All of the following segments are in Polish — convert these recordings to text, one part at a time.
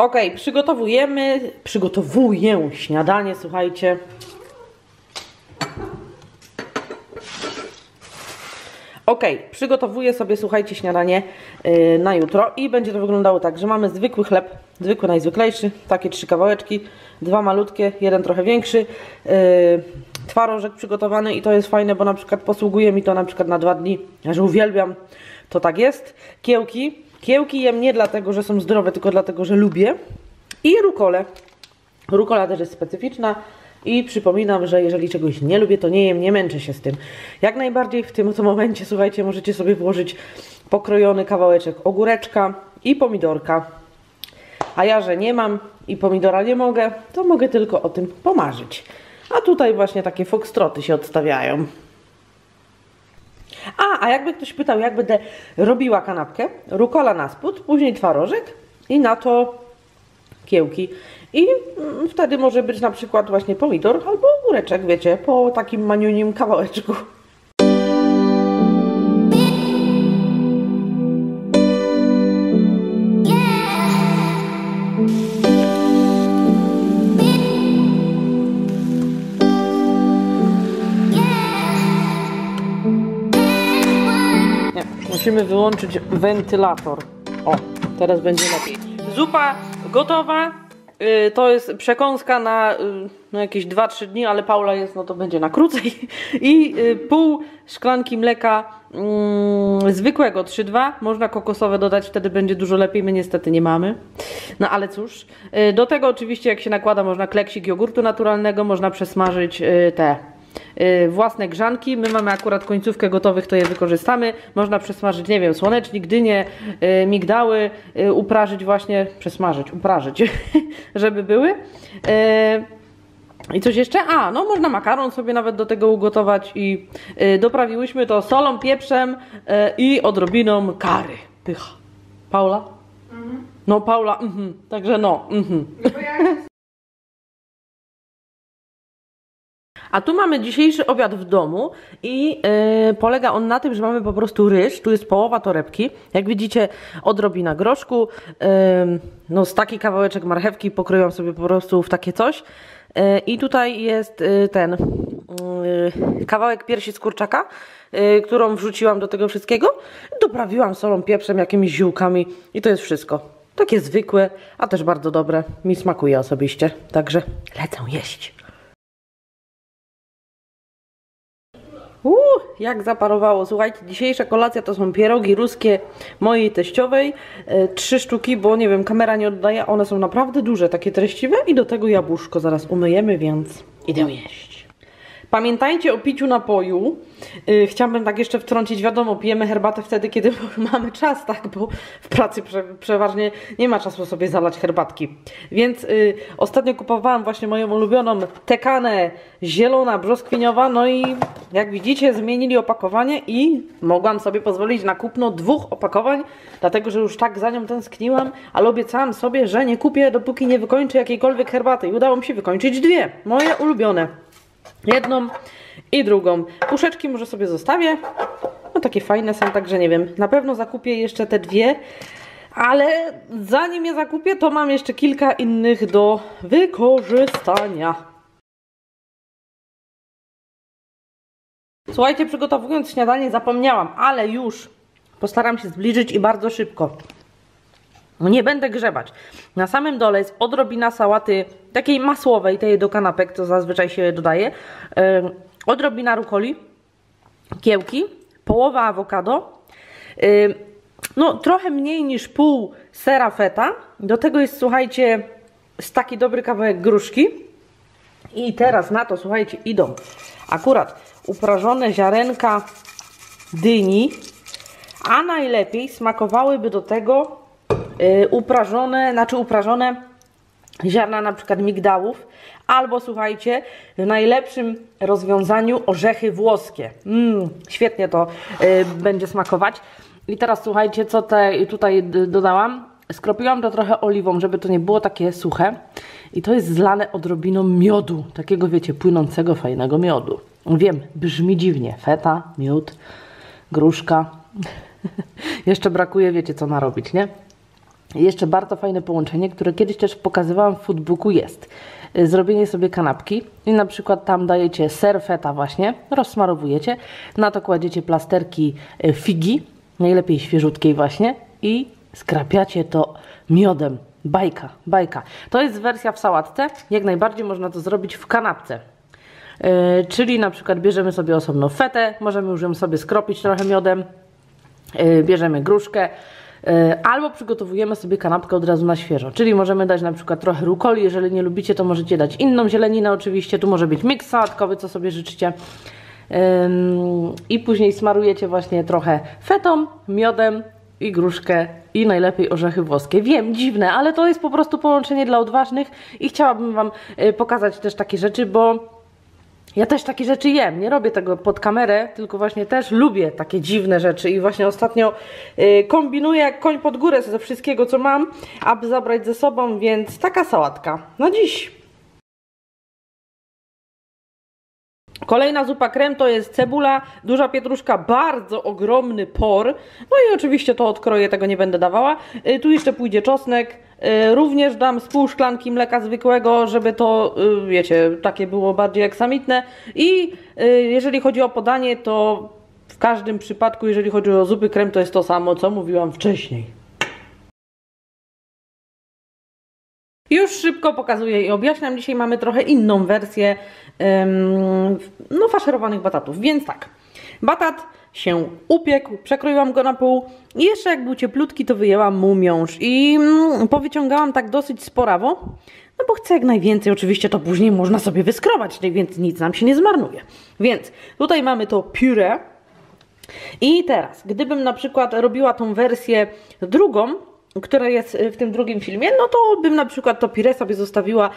Ok, przygotowuję śniadanie, słuchajcie. Ok, przygotowuję sobie, słuchajcie, śniadanie na jutro i będzie to wyglądało tak, że mamy zwykły chleb, zwykły, najzwyklejszy, takie 3 kawałeczki, 2 malutkie, 1 trochę większy, twarożek przygotowany i to jest fajne, bo na przykład posługuje mi to na przykład na 2 dni, że uwielbiam, to tak jest. Kiełki jem nie dlatego, że są zdrowe, tylko dlatego, że lubię. I rukole. Rukola też jest specyficzna i przypominam, że jeżeli czegoś nie lubię, to nie jem, nie męczę się z tym. Jak najbardziej w tym momencie, słuchajcie, możecie sobie włożyć pokrojony kawałeczek ogóreczka i pomidorka. A ja, że nie mam i pomidora nie mogę, to mogę tylko o tym pomarzyć. A tutaj właśnie takie foxtroty się odstawiają. A jakby ktoś pytał, jak będę robiła kanapkę, rukola na spód, później twarożek i na to kiełki. I wtedy może być na przykład właśnie pomidor albo ogóreczek, wiecie, po takim maniunim kawałeczku. Musimy wyłączyć wentylator. O, teraz będzie lepiej. Zupa gotowa. To jest przekąska na jakieś 2-3 dni, ale Paula jest, no to będzie na krócej. I pół szklanki mleka zwykłego 3,2. Można kokosowe dodać, wtedy będzie dużo lepiej. My niestety nie mamy. No ale cóż. Do tego oczywiście, jak się nakłada, można kleksik jogurtu naturalnego, można przesmażyć te własne grzanki, my mamy akurat końcówkę gotowych, to je wykorzystamy. Można przesmażyć, nie wiem, słonecznik, dynie, migdały, uprażyć właśnie, uprażyć, żeby były. I coś jeszcze? A, no można makaron sobie nawet do tego ugotować i doprawiłyśmy to solą, pieprzem i odrobiną curry. Pycha. Paula? Mhm. No Paula, także no. A tu mamy dzisiejszy obiad w domu i polega on na tym, że mamy po prostu ryż, tu jest połowa torebki, jak widzicie odrobina groszku, no z taki kawałeczek marchewki pokryłam sobie po prostu w takie coś i tutaj jest ten kawałek piersi z kurczaka, którą wrzuciłam do tego wszystkiego, doprawiłam solą, pieprzem, jakimiś ziółkami i to jest wszystko. Takie zwykłe, a też bardzo dobre, mi smakuje osobiście, także lecę jeść. Jak zaparowało, słuchajcie, dzisiejsza kolacja to są pierogi ruskie mojej teściowej, 3 sztuki, bo nie wiem, kamera nie oddaje, one są naprawdę duże, takie treściwe i do tego jabłuszko zaraz umyjemy, więc idę jeść. Pamiętajcie o piciu napoju, chciałabym tak jeszcze wtrącić, wiadomo, pijemy herbatę wtedy, kiedy mamy czas, tak, bo w pracy przeważnie nie ma czasu sobie zalać herbatki, więc ostatnio kupowałam właśnie moją ulubioną Tekanę, zielona, brzoskwiniowa, no i jak widzicie zmienili opakowanie i mogłam sobie pozwolić na kupno 2 opakowań, dlatego, że już tak za nią tęskniłam, ale obiecałam sobie, że nie kupię, dopóki nie wykończę jakiejkolwiek herbaty i udało mi się wykończyć 2, moje ulubione. Jedną i drugą. Puszeczki może sobie zostawię. No takie fajne są, także nie wiem. Na pewno zakupię jeszcze te 2, ale zanim je zakupię, to mam jeszcze kilka innych do wykorzystania. Słuchajcie, przygotowując śniadanie zapomniałam, ale już postaram się zbliżyć i bardzo szybko. Nie będę grzebać. Na samym dole jest odrobina sałaty takiej masłowej, tej do kanapek, co zazwyczaj się dodaje. Odrobina rukoli, kiełki, połowa awokado, no trochę mniej niż pół sera feta. Do tego jest, słuchajcie, taki dobry kawałek gruszki. I teraz na to, słuchajcie, idą akurat uprażone ziarenka dyni, a najlepiej smakowałyby do tego uprażone ziarna na przykład migdałów, albo słuchajcie, w najlepszym rozwiązaniu orzechy włoskie. Świetnie to będzie smakować. I teraz słuchajcie, co tutaj dodałam. Skropiłam to trochę oliwą, żeby to nie było takie suche. I to jest zlane odrobiną miodu. Takiego, wiecie, płynącego, fajnego miodu. Wiem, brzmi dziwnie. Feta, miód, gruszka. Jeszcze brakuje, wiecie co narobić, nie? Jeszcze bardzo fajne połączenie, które kiedyś też pokazywałam w foodbooku, jest zrobienie sobie kanapki i na przykład tam dajecie ser feta właśnie, rozsmarowujecie, na to kładziecie plasterki figi, najlepiej świeżutkiej właśnie, i skrapiacie to miodem. Bajka, bajka. To jest wersja w sałatce, jak najbardziej można to zrobić w kanapce. Czyli na przykład bierzemy sobie osobno fetę, możemy już ją sobie skropić trochę miodem, bierzemy gruszkę, albo przygotowujemy sobie kanapkę od razu na świeżo, czyli możemy dać na przykład trochę rukoli, jeżeli nie lubicie, to możecie dać inną zieleninę oczywiście, tu może być miks sałatkowy, co sobie życzycie, i później smarujecie właśnie trochę fetą, miodem i gruszkę i najlepiej orzechy włoskie. Wiem, dziwne, ale to jest po prostu połączenie dla odważnych i chciałabym Wam pokazać też takie rzeczy, bo ja też takie rzeczy jem, nie robię tego pod kamerę, tylko właśnie też lubię takie dziwne rzeczy i właśnie ostatnio kombinuję jak koń pod górę ze wszystkiego, co mam, aby zabrać ze sobą, więc taka sałatka na dziś. Kolejna zupa krem to jest cebula, duża pietruszka, bardzo ogromny por. No i oczywiście to odkroję, tego nie będę dawała. Tu jeszcze pójdzie czosnek. Również dam z pół szklanki mleka zwykłego, żeby to, wiecie, takie było bardziej aksamitne. I jeżeli chodzi o podanie, to w każdym przypadku, jeżeli chodzi o zupy krem, to jest to samo, co mówiłam wcześniej. Już szybko pokazuję i objaśniam. Dzisiaj mamy trochę inną wersję no, faszerowanych batatów. Więc tak, batat się upiekł, przekroiłam go na pół i jeszcze jak był cieplutki, to wyjęłam mu miąższ i powyciągałam tak dosyć sporawo, no bo chcę jak najwięcej, oczywiście to później można sobie wyskrobać, więc nic nam się nie zmarnuje. Więc tutaj mamy to pióre i teraz, gdybym na przykład robiła tą wersję drugą, która jest w tym drugim filmie, no to bym na przykład to pire sobie zostawiła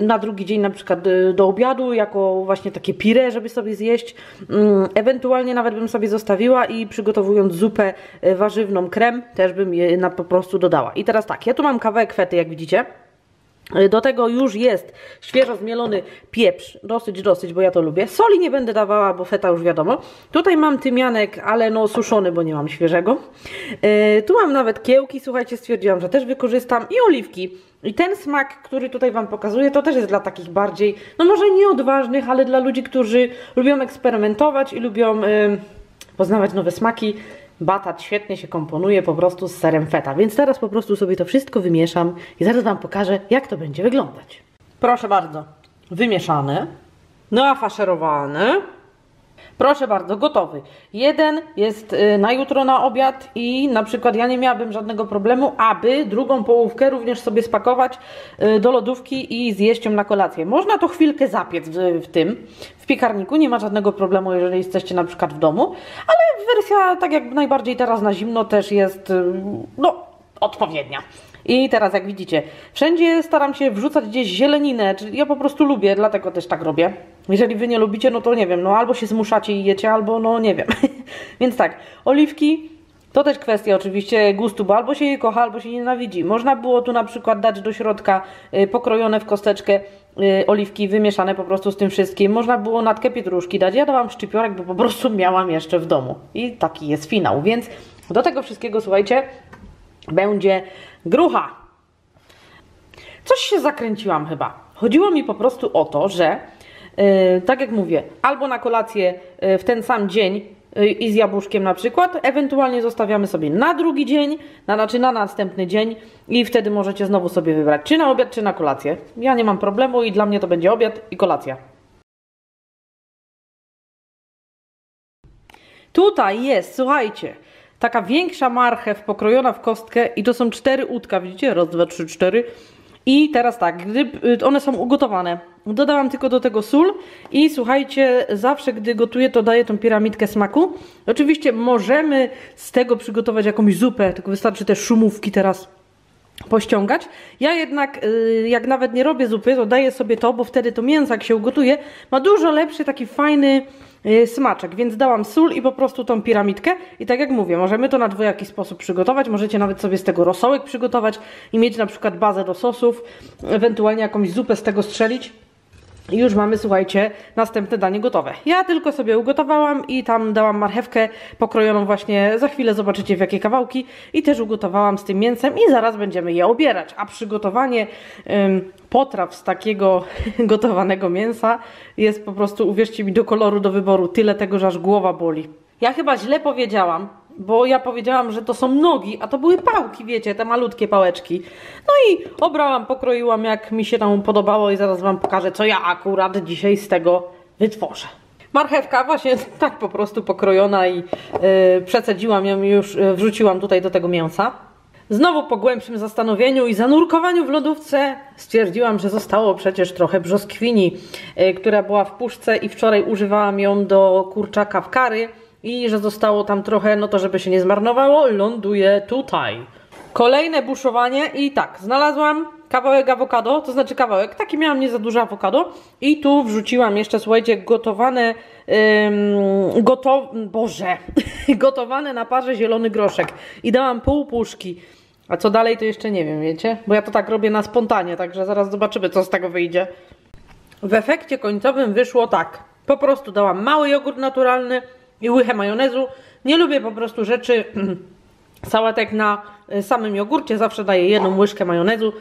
na drugi dzień, na przykład do obiadu, jako właśnie takie pire, żeby sobie zjeść. Ewentualnie nawet bym sobie zostawiła i przygotowując zupę warzywną krem, też bym je po prostu dodała. I teraz tak, ja tu mam kawałek fety, jak widzicie. Do tego już jest świeżo zmielony pieprz, dosyć, bo ja to lubię. Soli nie będę dawała, bo feta już wiadomo. Tutaj mam tymianek, ale no suszony, bo nie mam świeżego. Tu mam nawet kiełki, słuchajcie, stwierdziłam, że też wykorzystam, i oliwki. I ten smak, który tutaj Wam pokazuję, to też jest dla takich bardziej, no może nieodważnych, ale dla ludzi, którzy lubią eksperymentować i lubią poznawać nowe smaki. Batat świetnie się komponuje po prostu z serem feta, więc teraz po prostu sobie to wszystko wymieszam i zaraz Wam pokażę, jak to będzie wyglądać. Proszę bardzo, wymieszane, no a faszerowane. Proszę bardzo, gotowy. Jeden jest na jutro na obiad i na przykład ja nie miałabym żadnego problemu, aby drugą połówkę również sobie spakować do lodówki i zjeść ją na kolację. Można to chwilkę zapiec w piekarniku, nie ma żadnego problemu, jeżeli jesteście na przykład w domu, ale wersja tak jak najbardziej teraz na zimno też jest no, odpowiednia. I teraz jak widzicie, wszędzie staram się wrzucać gdzieś zieleninę, czyli ja po prostu lubię, dlatego też tak robię. Jeżeli Wy nie lubicie, no to nie wiem, no albo się zmuszacie i jecie, albo no nie wiem. Więc tak, oliwki to też kwestia oczywiście gustu, bo albo się je kocha, albo się nienawidzi. Można było tu na przykład dać do środka pokrojone w kosteczkę oliwki wymieszane po prostu z tym wszystkim. Można było natkę pietruszki dać, ja dałam szczypiorek, bo po prostu miałam jeszcze w domu. I taki jest finał, więc do tego wszystkiego, słuchajcie, będzie grucha. Coś się zakręciłam chyba. Chodziło mi po prostu o to, że tak jak mówię, albo na kolację w ten sam dzień i z jabłuszkiem na przykład, ewentualnie zostawiamy sobie na drugi dzień, na następny dzień i wtedy możecie znowu sobie wybrać, czy na obiad, czy na kolację. Ja nie mam problemu i dla mnie to będzie obiad i kolacja. Tutaj jest, słuchajcie, taka większa marchew pokrojona w kostkę i to są 4 udka, widzicie? Raz, dwa, trzy, 4. I teraz tak, gdy one są ugotowane, dodałam tylko do tego sól i słuchajcie, zawsze gdy gotuję, to daję tą piramidkę smaku. Oczywiście możemy z tego przygotować jakąś zupę, tylko wystarczy te szumówki teraz pościągać. Ja jednak, jak nawet nie robię zupy, to daję sobie to, bo wtedy to mięso, jak się ugotuje, ma dużo lepszy taki fajny smaczek, więc dałam sól i po prostu tą piramidkę i tak jak mówię, możemy to na dwojaki sposób przygotować, możecie nawet sobie z tego rosołek przygotować i mieć na przykład bazę do sosów, ewentualnie jakąś zupę z tego strzelić. I już mamy, słuchajcie, następne danie gotowe. Ja tylko sobie ugotowałam i tam dałam marchewkę pokrojoną właśnie, za chwilę zobaczycie w jakie kawałki, i też ugotowałam z tym mięsem i zaraz będziemy je obierać. A przygotowanie potraw z takiego gotowanego mięsa jest po prostu, uwierzcie mi, do koloru, do wyboru. Tyle tego, że aż głowa boli. Ja chyba źle powiedziałam, bo ja powiedziałam, że to są nogi, a to były pałki, wiecie, te malutkie pałeczki. No i obrałam, pokroiłam jak mi się tam podobało i zaraz wam pokażę, co ja akurat dzisiaj z tego wytworzę. Marchewka właśnie tak po prostu pokrojona i przecedziłam ją i już wrzuciłam tutaj do tego mięsa. Znowu po głębszym zastanowieniu i zanurkowaniu w lodówce stwierdziłam, że zostało przecież trochę brzoskwini, która była w puszce i wczoraj używałam ją do kurczaka w curry. I że zostało tam trochę, no to żeby się nie zmarnowało, ląduje tutaj. Kolejne buszowanie i tak, znalazłam kawałek awokado, to znaczy kawałek, taki miałam nie za duże awokado. I tu wrzuciłam jeszcze, słuchajcie, gotowane, gotowane na parze zielony groszek. I dałam pół puszki. A co dalej to jeszcze nie wiem, wiecie? Bo ja to tak robię na spontanie, także zaraz zobaczymy, co z tego wyjdzie. W efekcie końcowym wyszło tak. Po prostu dałam mały jogurt naturalny i łychę majonezu. Nie lubię po prostu rzeczy, sałatek na samym jogurcie, zawsze daję jedną łyżkę majonezu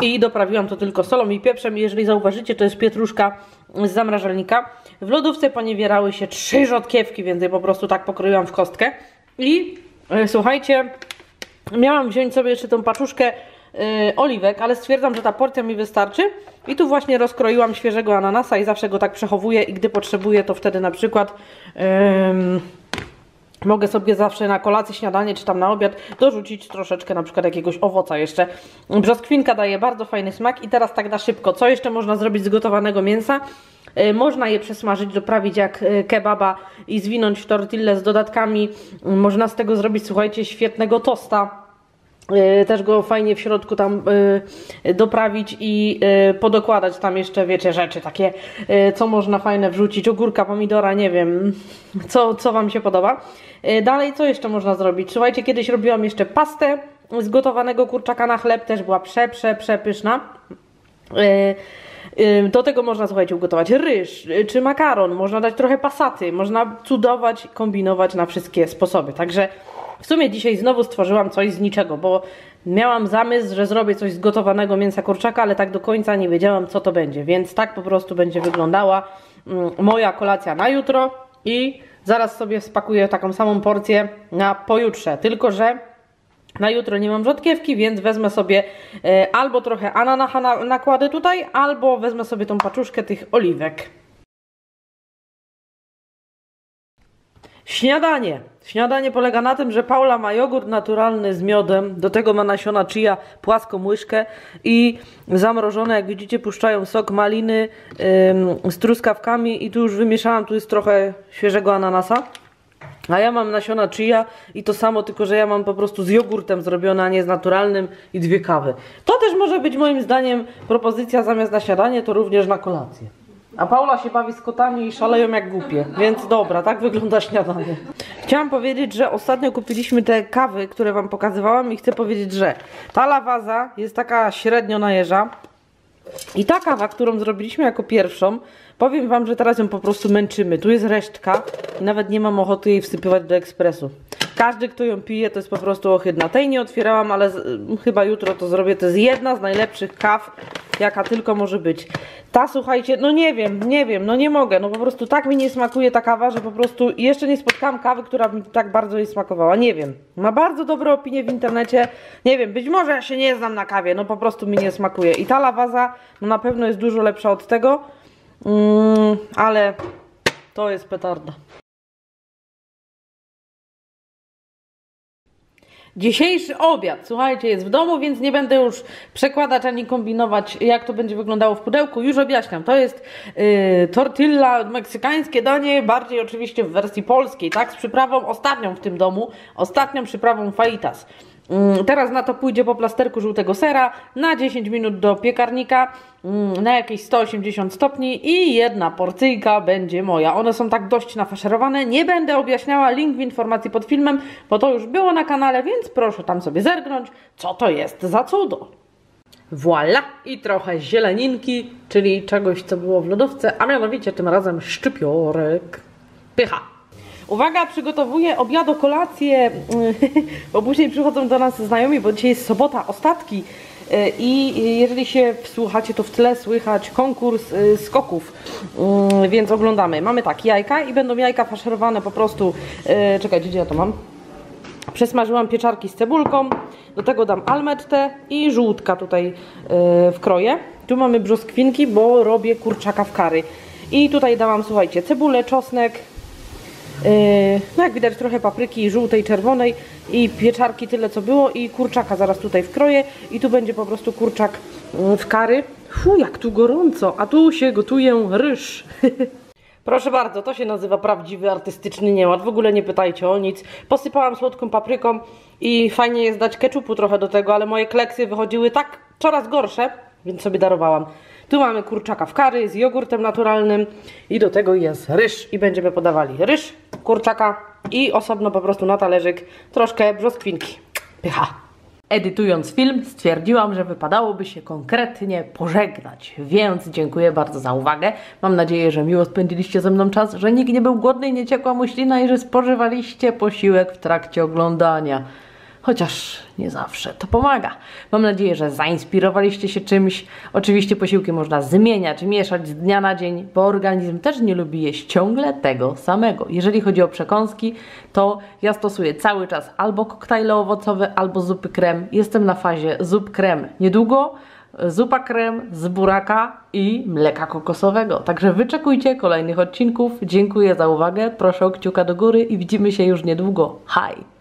i doprawiłam to tylko solą i pieprzem. Jeżeli zauważycie, to jest pietruszka z zamrażalnika. W lodówce poniewierały się 3 rzodkiewki, więc je po prostu tak pokroiłam w kostkę. I słuchajcie, miałam wziąć sobie jeszcze tą paczuszkę oliwek, ale stwierdzam, że ta porcja mi wystarczy. I tu właśnie rozkroiłam świeżego ananasa i zawsze go tak przechowuję i gdy potrzebuję, to wtedy na przykład mogę sobie zawsze na kolację, śniadanie czy tam na obiad dorzucić troszeczkę na przykład jakiegoś owoca jeszcze. Brzoskwinka daje bardzo fajny smak. I teraz tak na szybko, co jeszcze można zrobić z gotowanego mięsa? Można je przesmażyć, doprawić jak kebaba i zwinąć w tortillę z dodatkami. Można z tego zrobić, słuchajcie, świetnego tosta. Też go fajnie w środku tam doprawić i podokładać tam jeszcze, wiecie, rzeczy takie, co można fajne wrzucić, ogórka, pomidora, nie wiem, co wam się podoba. Dalej, co jeszcze można zrobić? Słuchajcie, kiedyś robiłam jeszcze pastę z gotowanego kurczaka na chleb, też była przepyszna. Do tego można, słuchajcie, ugotować ryż czy makaron, można dać trochę pasaty, można cudować, kombinować na wszystkie sposoby, także w sumie dzisiaj znowu stworzyłam coś z niczego, bo miałam zamysł, że zrobię coś z gotowanego mięsa kurczaka, ale tak do końca nie wiedziałam, co to będzie, więc tak po prostu będzie wyglądała moja kolacja na jutro i zaraz sobie spakuję taką samą porcję na pojutrze, tylko że na jutro nie mam rzodkiewki, więc wezmę sobie albo trochę ananasa nakładę tutaj, albo wezmę sobie tą paczuszkę tych oliwek. Śniadanie. Śniadanie polega na tym, że Paula ma jogurt naturalny z miodem, do tego ma nasiona chia, płaską łyżkę i zamrożone, jak widzicie, puszczają sok maliny z truskawkami i tu już wymieszałam, tu jest trochę świeżego ananasa. A ja mam nasiona chia i to samo, tylko że ja mam po prostu z jogurtem zrobione, a nie z naturalnym i 2 kawy. To też może być moim zdaniem propozycja zamiast na śniadanie, to również na kolację. A Paula się bawi z kotami i szaleją jak głupie, więc dobra, tak wygląda śniadanie. Chciałam powiedzieć, że ostatnio kupiliśmy te kawy, które wam pokazywałam i chcę powiedzieć, że ta lawaza jest taka średnio na jeża i ta kawa, którą zrobiliśmy jako pierwszą, powiem wam, że teraz ją po prostu męczymy. Tu jest resztka i nawet nie mam ochoty jej wsypywać do ekspresu. Każdy, kto ją pije, to jest po prostu ohydna. Tej nie otwierałam, ale chyba jutro to zrobię. To jest jedna z najlepszych kaw, jaka tylko może być. Ta, słuchajcie, no nie wiem, no nie mogę. No po prostu tak mi nie smakuje ta kawa, że po prostu jeszcze nie spotkałam kawy, która mi tak bardzo jej smakowała. Nie wiem, ma bardzo dobre opinie w internecie. Nie wiem, być może ja się nie znam na kawie, no po prostu mi nie smakuje. I ta lawaza no na pewno jest dużo lepsza od tego, ale to jest petarda. Dzisiejszy obiad, słuchajcie, jest w domu, więc nie będę już przekładać ani kombinować, jak to będzie wyglądało w pudełku. Już objaśniam, to jest tortilla, meksykańskie danie, bardziej oczywiście w wersji polskiej, tak? Z przyprawą ostatnią w tym domu, ostatnią przyprawą fajitas. Teraz na to pójdzie po plasterku żółtego sera, na 10 minut do piekarnika, na jakieś 180 stopni i jedna porcyjka będzie moja. One są tak dość nafaszerowane, nie będę objaśniała, link w informacji pod filmem, bo to już było na kanale, więc proszę tam sobie zerknąć, co to jest za cudo. Voila! I trochę zieleninki, czyli czegoś, co było w lodówce, a mianowicie tym razem szczypiorek. Pycha! Uwaga, przygotowuję obiad, kolację, bo później przychodzą do nas znajomi, bo dzisiaj jest sobota, ostatki. I jeżeli się wsłuchacie, to w tle słychać konkurs skoków, więc oglądamy. Mamy tak, jajka i będą jajka faszerowane po prostu, czekajcie, gdzie ja to mam? Przesmażyłam pieczarki z cebulką, do tego dam almettę i żółtka tutaj wkroję. Tu mamy brzoskwinki, bo robię kurczaka w curry. I tutaj dałam, słuchajcie, cebulę, czosnek, no jak widać trochę papryki żółtej, czerwonej i pieczarki tyle co było i kurczaka zaraz tutaj wkroję i tu będzie po prostu kurczak w curry. Fu, jak tu gorąco, a tu się gotuje ryż. Proszę bardzo, to się nazywa prawdziwy artystyczny nieład, w ogóle nie pytajcie o nic. Posypałam słodką papryką i fajnie jest dać keczupu trochę do tego, ale moje kleksy wychodziły tak coraz gorsze, więc sobie darowałam. Tu mamy kurczaka w curry z jogurtem naturalnym i do tego jest ryż i będziemy podawali ryż, kurczaka i osobno po prostu na talerzyk troszkę brzoskwinki. Pycha! Edytując film stwierdziłam, że wypadałoby się konkretnie pożegnać, więc dziękuję bardzo za uwagę. Mam nadzieję, że miło spędziliście ze mną czas, że nikt nie był głodny i nie ciekła mu ślina i że spożywaliście posiłek w trakcie oglądania. Chociaż nie zawsze to pomaga. Mam nadzieję, że zainspirowaliście się czymś. Oczywiście posiłki można zmieniać, mieszać z dnia na dzień, bo organizm też nie lubi jeść ciągle tego samego. Jeżeli chodzi o przekąski, to ja stosuję cały czas albo koktajle owocowe, albo zupy krem. Jestem na fazie zup krem. Niedługo zupa krem z buraka i mleka kokosowego. Także wyczekujcie kolejnych odcinków. Dziękuję za uwagę, proszę o kciuka do góry i widzimy się już niedługo. Hej!